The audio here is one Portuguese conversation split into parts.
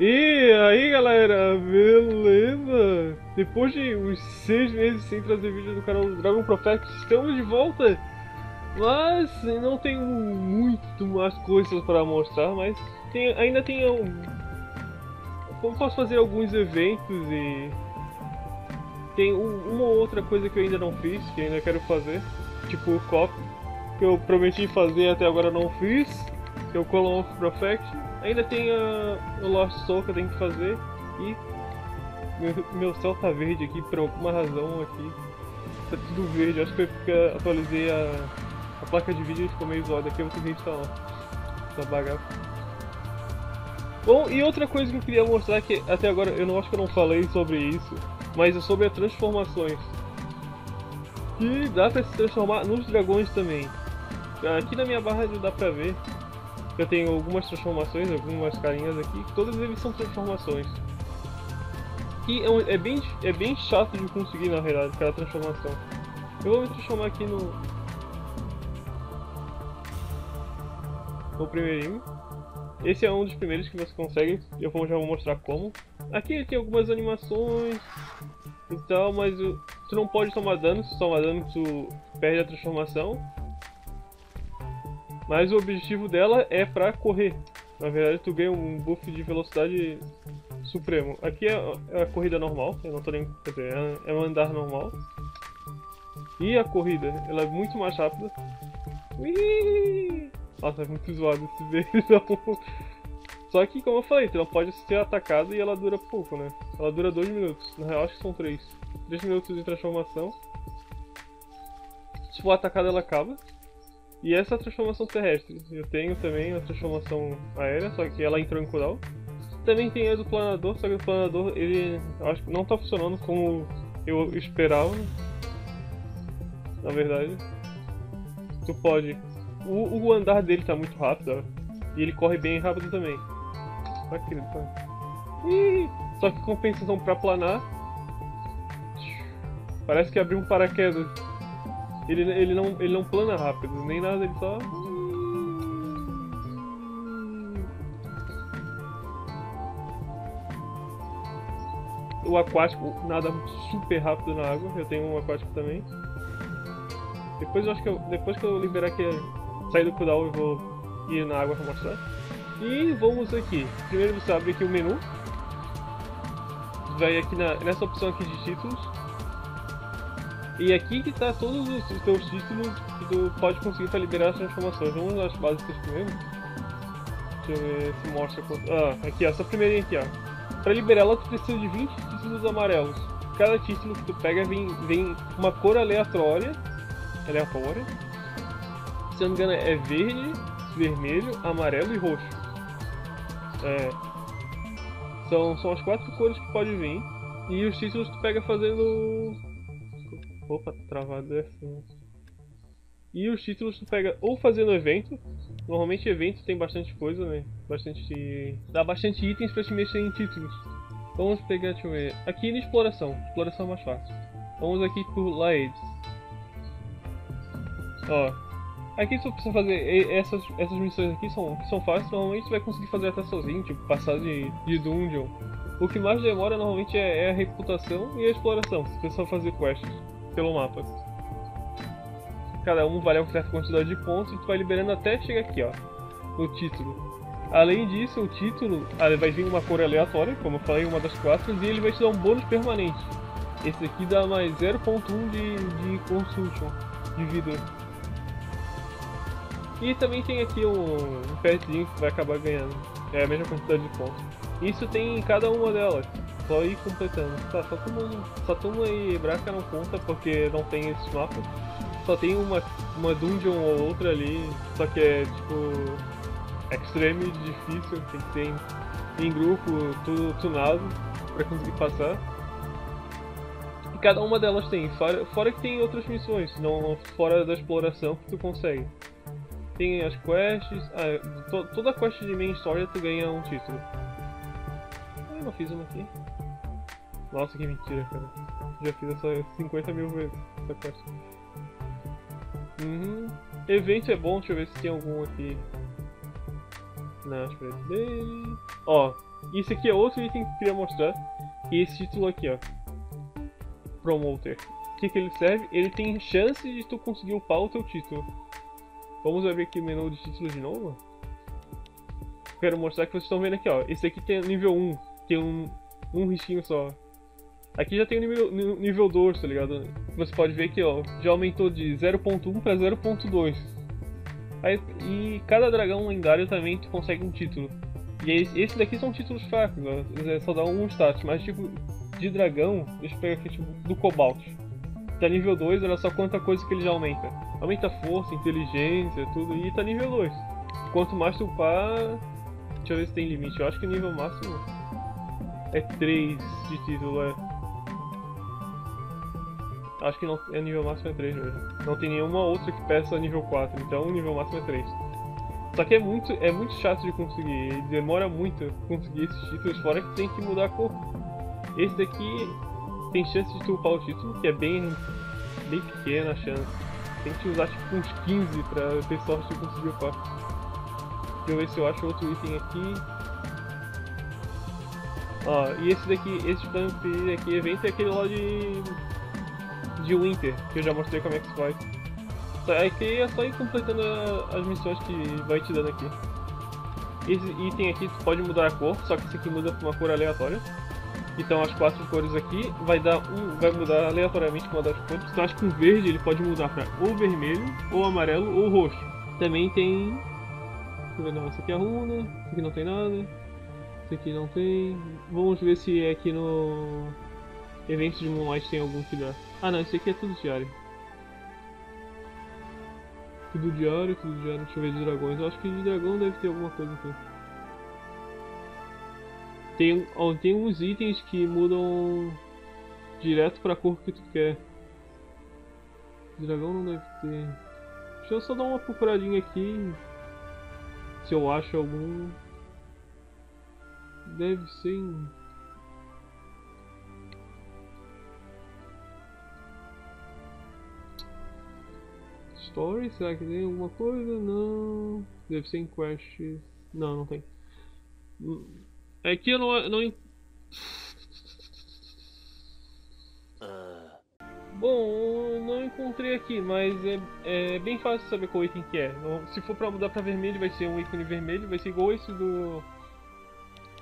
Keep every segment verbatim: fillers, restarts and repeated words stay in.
E aí galera, beleza? Depois de uns seis meses sem trazer vídeo do canal do Dragon Prophet, estamos de volta! Mas não tenho muito mais coisas para mostrar, mas tem, ainda tenho... Como posso fazer alguns eventos e... Tem uma ou outra coisa que eu ainda não fiz, que ainda quero fazer. Tipo o cop, que eu prometi fazer até agora não fiz. Que é o Call of Prophet. Ainda tem a, o Lost Soul que eu tenho que fazer. E meu, meu céu tá verde aqui, por alguma razão aqui. Tá tudo verde, acho que eu atualizei a, a placa de vídeo e ficou meio zoado aqui, eu vou ter que instalar essa bagaça. Bom, e outra coisa que eu queria mostrar que até agora eu não acho que eu não falei sobre isso, mas é sobre as transformações. Que dá pra se transformar nos dragões também. Aqui na minha barra já dá pra ver. Eu tenho algumas transformações, algumas carinhas aqui, todas eles são transformações. E é bem, é bem chato de conseguir na realidade aquela transformação. Eu vou me transformar aqui no... No primeirinho. Esse é um dos primeiros que você consegue, eu já vou mostrar como. Aqui tem algumas animações e tal, mas tu não pode tomar dano, se tomar dano tu perde a transformação. Mas o objetivo dela é pra correr, na verdade tu ganha um buff de velocidade supremo. Aqui é a corrida normal, eu não tô nem... quer dizer, é um andar normal. E a corrida, ela é muito mais rápida. Ui! Nossa, é muito zoado esse beijão. Só que, como eu falei, ela pode ser atacada e ela dura pouco, né? Ela dura dois minutos. Na real, acho que são três. três minutos de transformação. Se for atacada, ela acaba. E essa é a transformação terrestre. Eu tenho também a transformação aérea, só que ela entrou em cooldown. Também tem a do planador, só que o planador, ele... acho que não tá funcionando como eu esperava. Na verdade. Tu pode... O, o andar dele tá muito rápido, ó. E ele corre bem rápido também. Só que, Ih, só que compensação pra planar. Parece que abriu um paraquedas. Ele, ele, não, ele não plana rápido, nem nada, ele só... O aquático nada super rápido na água, eu tenho um aquático também. Depois eu acho que eu, depois que eu liberar aqui... Sair do cooldown e vou ir na água pra mostrar. E vamos aqui. Primeiro você abre aqui o menu. Vai aqui na, nessa opção aqui de títulos. E aqui que tá todos os, os teus títulos que tu pode conseguir para liberar as transformações. Vamos nas básicas primeiro. Deixa eu ver se mostra... Ah, aqui ó, essa primeira aqui ó. Pra liberar ela tu precisa de vinte títulos amarelos. Cada título que tu pega vem, vem uma cor aleatória. Aleatória. Se não me engano é verde, vermelho, amarelo e roxo. É. São, são as quatro cores que pode vir. E os títulos tu pega fazendo... Opa, travado é assim. E os títulos tu pega ou fazendo evento. Normalmente evento tem bastante coisa, né? Bastante... Dá bastante itens pra te mexer em títulos. Vamos pegar, deixa eu ver... Aqui na exploração. Exploração é mais fácil. Vamos aqui por Laides. Ó. Aqui só precisa fazer essas, essas missões aqui são, que são fáceis, normalmente você vai conseguir fazer até sozinho, tipo passar de, de dungeon. O que mais demora normalmente é, é a reputação e a exploração, você precisa fazer quests pelo mapa. Cada um vale uma certa quantidade de pontos e tu vai liberando até chegar aqui ó, o título. Além disso, o título vai vir uma cor aleatória, como eu falei, uma das quatro, e ele vai te dar um bônus permanente. Esse aqui dá mais zero ponto um de, de consumption, de vida. E também tem aqui um, um petzinho que vai acabar ganhando. É a mesma quantidade de pontos. Isso tem em cada uma delas. Só ir completando. Tá, só Tuma, só Tuma e Braca não conta porque não tem esses mapas. Só tem uma, uma dungeon ou outra ali. Só que é tipo... Extreme, difícil. Tem que ser em, em grupo, tudo tunado. Pra conseguir passar. E cada uma delas tem. Fora, fora que tem outras missões. Não, fora da exploração que tu consegue. Tem as quests, ah, to, toda a quest de main história tu ganha um título. Eu não fiz uma aqui. Nossa, que mentira, cara. Já fiz essa cinquenta mil vezes essa quest. Uhum. Evento é bom, deixa eu ver se tem algum aqui. Não, deixa eu ver. Ó, Isso aqui é outro item que eu queria mostrar. Esse título aqui, ó. Promoter. O que, que ele serve? Ele tem chance de tu conseguir upar o teu título. Vamos abrir aqui o menu de título de novo. Quero mostrar que vocês estão vendo aqui, ó. Esse aqui tem nível um. Tem um, um risquinho só. Aqui já tem o nível, nível dois, tá ligado? Você pode ver que, ó, já aumentou de zero ponto um para zero ponto dois. Aí, e cada dragão lendário também tu consegue um título. E esses daqui são títulos fracos, ó, só dá um status, mas tipo, de dragão, deixa eu pegar aqui, tipo, do Cobalt. Tá nível dois, olha só quanta coisa que ele já aumenta. Aumenta força, inteligência, tudo, e tá nível dois. Quanto mais tu upar, deixa eu ver se tem limite, eu acho que o nível máximo é três de título, é. Acho que não, é nível máximo é três mesmo. Não tem nenhuma outra que peça nível quatro, então o nível máximo é três. Só que é muito, é muito chato de conseguir, demora muito conseguir esses títulos, fora que tem que mudar a cor. Esse daqui tem chance de tu upar o título, que é bem, bem pequena a chance. Tem que usar tipo uns quinze pra ter sorte de conseguir upar. Deixa eu ver se eu acho outro item aqui. Ó, ah, e esse daqui, esse plant aqui, evento é aquele lá de... de Winter, que eu já mostrei como é que se faz. Aqui é só ir completando a, as missões que vai te dando aqui. Esse item aqui tu pode mudar a cor, só que esse aqui muda para uma cor aleatória. Então as quatro cores aqui vai dar um, vai mudar aleatoriamente uma das cores. Então acho que um verde ele pode mudar para ou vermelho, ou amarelo, ou roxo. Também tem... Não, esse aqui é runa, esse aqui não tem nada, esse aqui não tem... Vamos ver se é aqui no... eventos de Moonlight tem algum que dá. Ah não, esse aqui é tudo diário. Tudo diário, tudo diário, deixa eu ver de dragões. Eu acho que de dragão deve ter alguma coisa aqui. Tem, ó, tem uns itens que mudam direto pra cor que tu quer. De dragão não deve ter. Deixa eu só dar uma procuradinha aqui. Se eu acho algum. Deve ser em... Story, será que tem alguma coisa? Não. Deve ser em quests. Não, não tem. Aqui eu não... não... Bom, não encontrei aqui, mas é, é bem fácil saber qual item que é. Se for pra mudar pra vermelho, vai ser um ícone vermelho, vai ser igual esse do...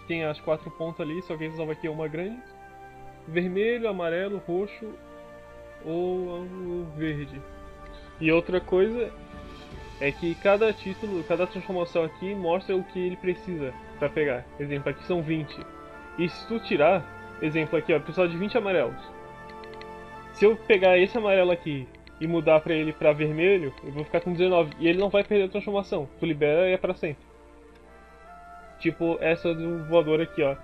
Tem as quatro pontas ali, só que esse aqui é uma grande. Vermelho, amarelo, roxo ou verde. E outra coisa é que cada título, cada transformação aqui mostra o que ele precisa para pegar. Exemplo, aqui são vinte. E se tu tirar, exemplo aqui, ó, pessoal de vinte amarelos. Se eu pegar esse amarelo aqui e mudar para ele para vermelho, eu vou ficar com dezenove. E ele não vai perder a transformação. Tu libera e é para sempre. Tipo essa do voador aqui, ó.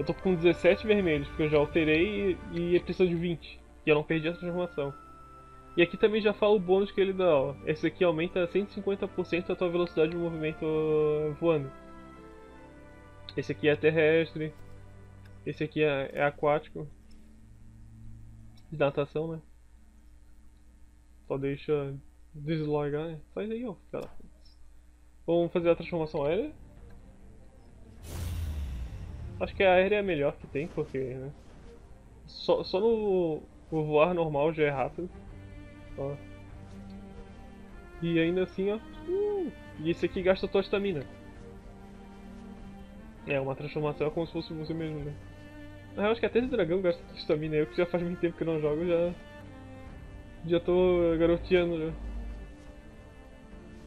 Eu tô com dezessete vermelhos, porque eu já alterei e, e precisa de vinte. E eu não perdi a transformação. E aqui também já fala o bônus que ele dá, ó. Esse aqui aumenta cento e cinquenta por cento a tua velocidade de movimento voando. Esse aqui é terrestre. Esse aqui é, é aquático. De natação, né? Só deixa deslogar, né? Faz aí, ó. Cara. Vamos fazer a transformação aérea. Acho que a aérea é a melhor que tem, porque, né? Só, só no, no voar normal já é rápido. Ó. E ainda assim, ó. Uh, e isso aqui gasta tua estamina. É, uma transformação é como se fosse você mesmo, né? Na real, acho que até esse dragão gasta tua estamina. Eu que já faz muito tempo que eu não jogo, já. Já tô garoteando, né?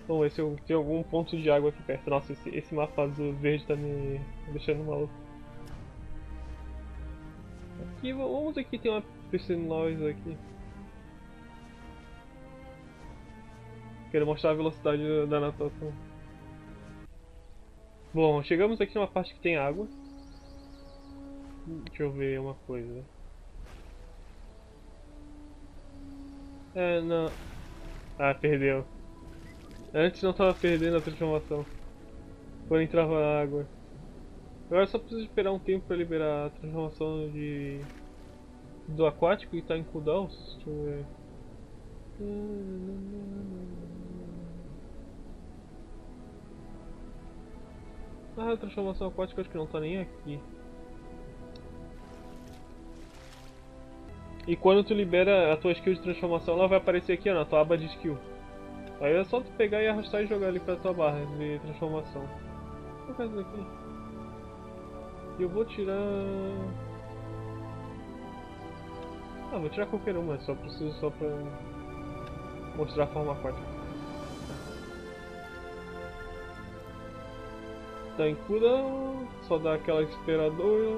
Vamos ver se eu tenho algum ponto de água aqui perto. Nossa, esse, esse mapa azul verde tá me deixando maluco. Aqui, vamos aqui, tem uma piscinosa aqui. Quero mostrar a velocidade da natação. Bom, chegamos aqui numa parte que tem água. Deixa eu ver uma coisa. É, não... Ah, perdeu. Antes não tava perdendo a transformação. Quando entrava na água. Agora só preciso esperar um tempo pra liberar a transformação de... do aquático e tá em cooldown. Deixa eu ver... Ah, a transformação aquática acho que não tá nem aqui. E quando tu libera a tua skill de transformação, ela vai aparecer aqui, ó, na tua aba de skill. Aí é só tu pegar e arrastar e jogar ali pra tua barra de transformação. Vou fazer isso aqui. E eu vou tirar... Ah, vou tirar qualquer uma, só preciso só pra mostrar a forma aquática. Tá em cura, só dá aquela esperadora.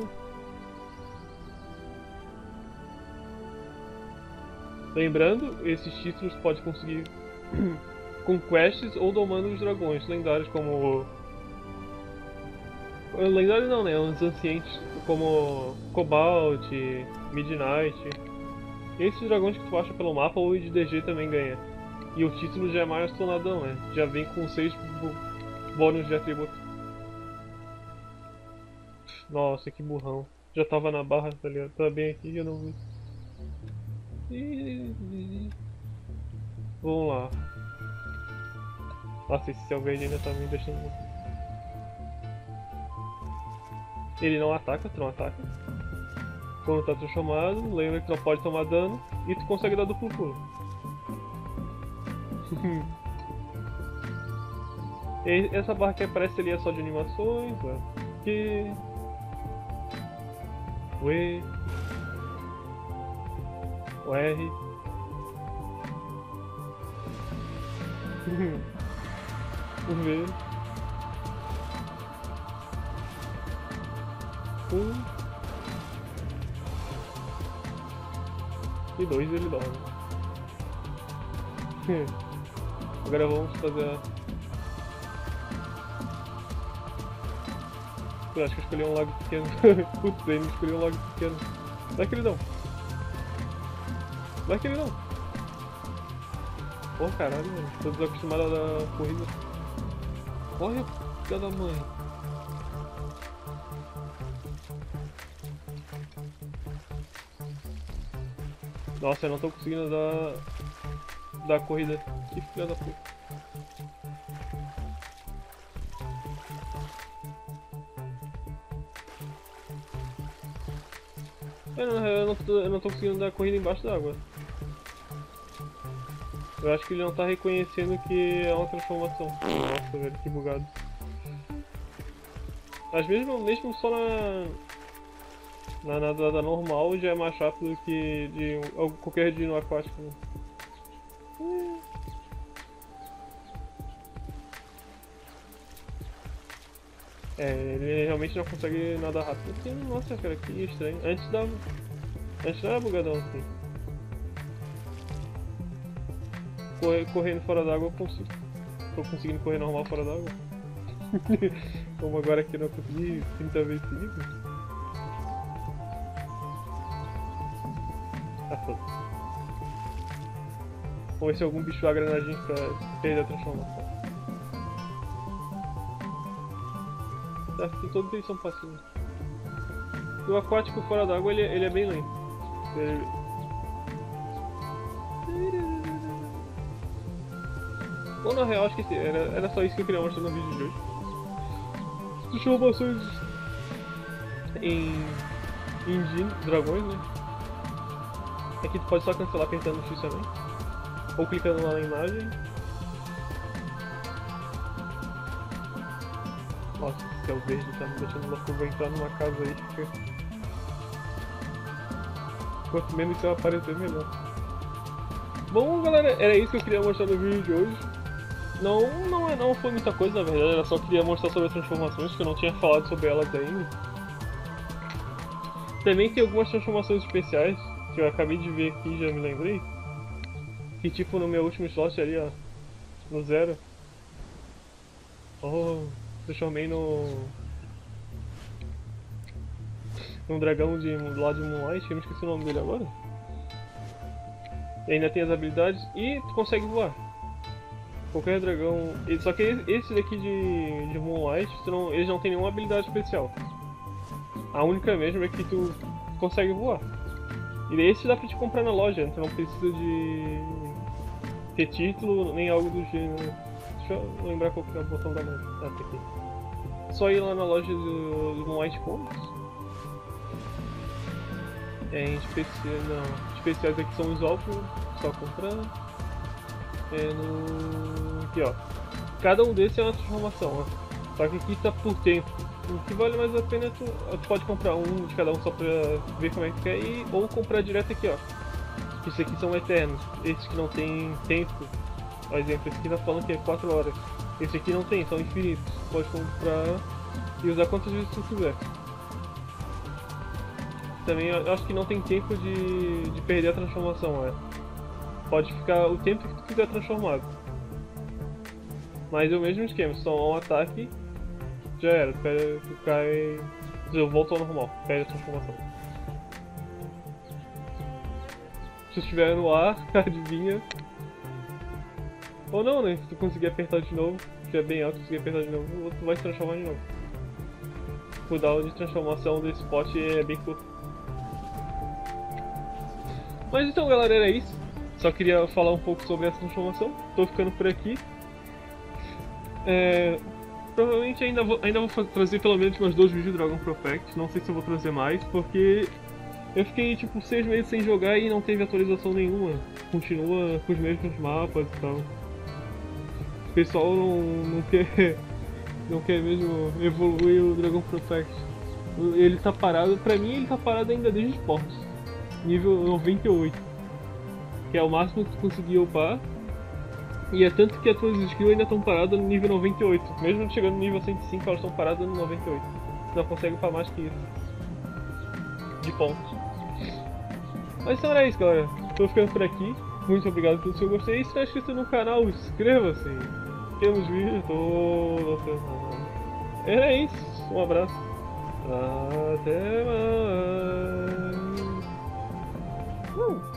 Lembrando, esses títulos pode conseguir com quests ou domando os dragões lendários como... Lendários não, né? Os ancientes como Cobalt, Midnight. Esses dragões que tu acha pelo mapa ou de D G também ganha. E o título já é mais tonadão, né? Já vem com seis bônus de atributo. Nossa, que burrão. Já tava na barra, tá ligado? Tá bem aqui, eu não vi. Vamos lá. Nossa, esse céu verde ainda tá me deixando. Ele não ataca, tu não ataca. Quando tá transformado, lembra que tu não pode tomar dano e tu consegue dar duplo pulo. Essa barra que aparece ali é só de animações, que Ué. O R. O V. Um. E dois ele dorme. Agora vamos fazer a... Eu acho que eu escolhi um lago pequeno. Putz, ele não escolheu um lago pequeno. Vai, queridão. Vai, queridão. Pô, oh, caralho, mano. Tô desacostumado da corrida. Corre, filha da mãe. Nossa, eu não tô conseguindo dar... dar corrida. Que filha da puta. Eu não, tô, eu não tô conseguindo dar corrida embaixo d'água. Eu acho que ele não tá reconhecendo que é uma transformação. Nossa, velho, que bugado. Às vezes mesmo só na... Na nadada normal já é mais rápido que de qualquer dino aquático. Né? É, ele realmente não consegue nadar rápido. Porque, nossa, cara, que estranho. Antes da... Antes não era bugadão assim. Corre, correndo fora d'água eu consigo. Tô conseguindo correr normal fora d'água. Como agora que eu não consegui trinta vezes seguidas. Ah, foda. Vamos ver se algum bicho agra na gente pra perder a transformação. Acho que todos eles são passivos. O aquático fora d'água ele, ele é bem lento. Ele... Ou na real, acho que era, era só isso que eu queria mostrar no vídeo de hoje. Transformações em, em dino, dragões, né? Aqui tu pode só cancelar apertando X também. Ou clicando lá na imagem. Nossa, o céu verde tá me deixando louco. Eu vou entrar numa casa aí que fica... Quanto menos isso aparecer, melhor. Bom, galera, era isso que eu queria mostrar no vídeo de hoje. Não, não, não foi muita coisa, na verdade. Eu só queria mostrar sobre as transformações, que eu não tinha falado sobre elas ainda. Também tem algumas transformações especiais, que eu acabei de ver aqui, já me lembrei. Que tipo, no meu último slot ali, ó. No zero. Oh, transformei no... Um dragão de, lá de Moonlight, eu me esqueci o nome dele agora. E ainda tem as habilidades e tu consegue voar. Qualquer dragão... Só que esse daqui de, de Moonlight, tu não, eles não tem nenhuma habilidade especial. A única mesmo é que tu consegue voar. E esse dá pra te comprar na loja, tu não precisa de... ter título nem algo do gênero. Deixa eu lembrar qual que é o botão da mão. Ah, tá aqui. Só ir lá na loja do, do White Points. É, em especial, não. Especiais aqui são os ovos, só comprando. É no... aqui ó. Cada um desses é uma transformação, ó. Só que aqui tá por tempo. O que vale mais a pena, tu, tu pode comprar um de cada um só pra ver como é que quer, e, ou comprar direto aqui, ó. Esses aqui são eternos, esses que não tem tempo. Por exemplo, esse aqui tá falando que é quatro horas. Esse aqui não tem, são infinitos. Pode comprar e usar quantas vezes tu quiser. Também eu acho que não tem tempo de, de perder a transformação, é. Pode ficar o tempo que tu quiser transformado. Mas é o mesmo esquema, só um ataque, já era, pega, cai, eu volto ao normal, perde a transformação. Se estiver no ar, adivinha. Ou não, né? Se tu conseguir apertar de novo, se estiver bem alto, conseguir apertar de novo, tu vai se transformar de novo. O cooldown de transformação desse pote é bem curto. Mas então, galera, era isso. Só queria falar um pouco sobre essa transformação. Tô ficando por aqui. É, provavelmente ainda vou, ainda vou trazer pelo menos mais dois vídeos do Dragon Prophet. Não sei se eu vou trazer mais, porque eu fiquei tipo seis meses sem jogar e não teve atualização nenhuma. Continua com os mesmos mapas e tal. O pessoal não, não quer... não quer mesmo evoluir o Dragon Prophet. Ele tá parado, pra mim ele tá parado ainda desde esportes. Nível noventa e oito. Que é o máximo que tu conseguia upar. E é tanto que as tuas skills ainda estão paradas no nível noventa e oito. Mesmo chegando no nível cento e cinco, elas estão paradas no noventa e oito. Tu não consegue upar mais que isso. De pontos. Mas então era isso, galera. Tô ficando por aqui. Muito obrigado pelo seu gostei. E se não é inscrito no canal, inscreva-se. Temos vídeos todos. Era isso. Um abraço. Até mais. Uh.